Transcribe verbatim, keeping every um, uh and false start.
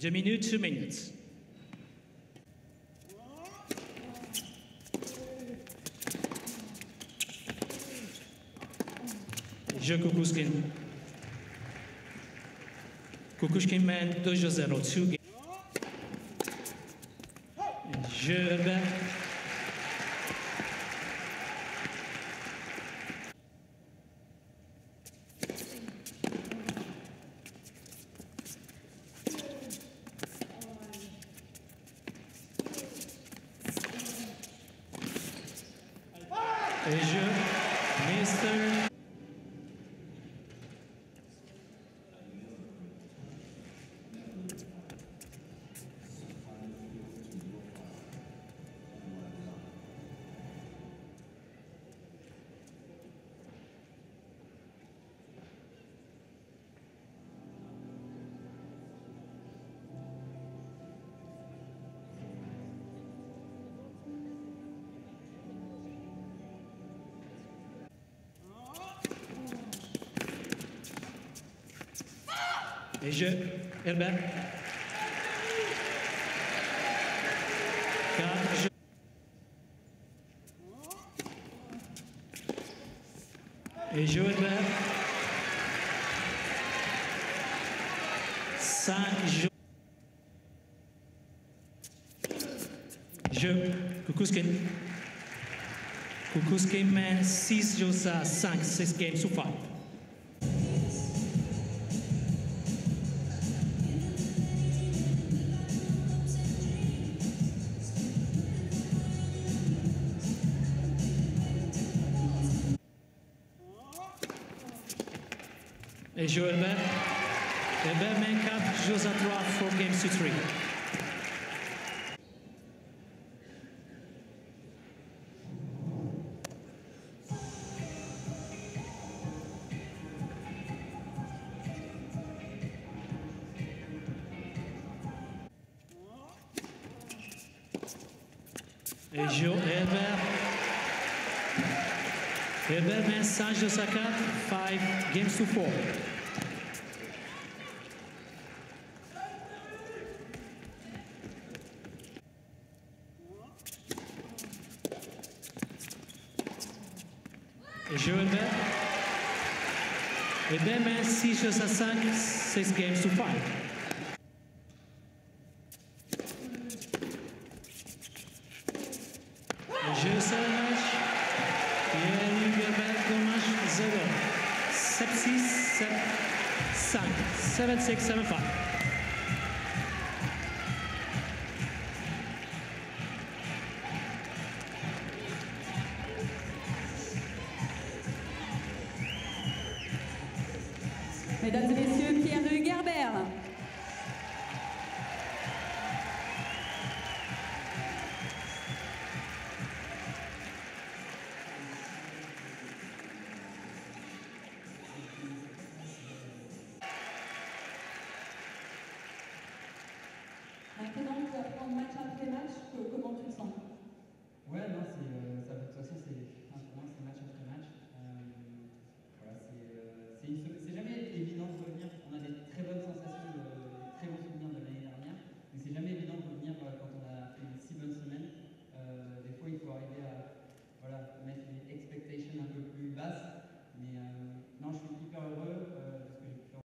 Deux minutes, une minute. Je Kukushkin. Kukushkin mène deux zéro au-dessus. Je Herbert. Et je, Mister Et je, Herbert. Quatre, je... Et je, Herbert. Cinq, je... Je, Kukushkin. Kukushkin mène six jeux à cinq, six games sous five. Et je Herbert, Herbert mène quatre jeux à trois, four games to three. Et je Herbert, Herbert mène cinq jeux à quatre, five games to four. Et je Herbert. Herbert mène six jeux à cinq, six games to five. Et je sais le match. Pierre-Hugues Herbert, le match zéro. sept six, sept cinq, sept six, sept cinq. Mesdames et messieurs,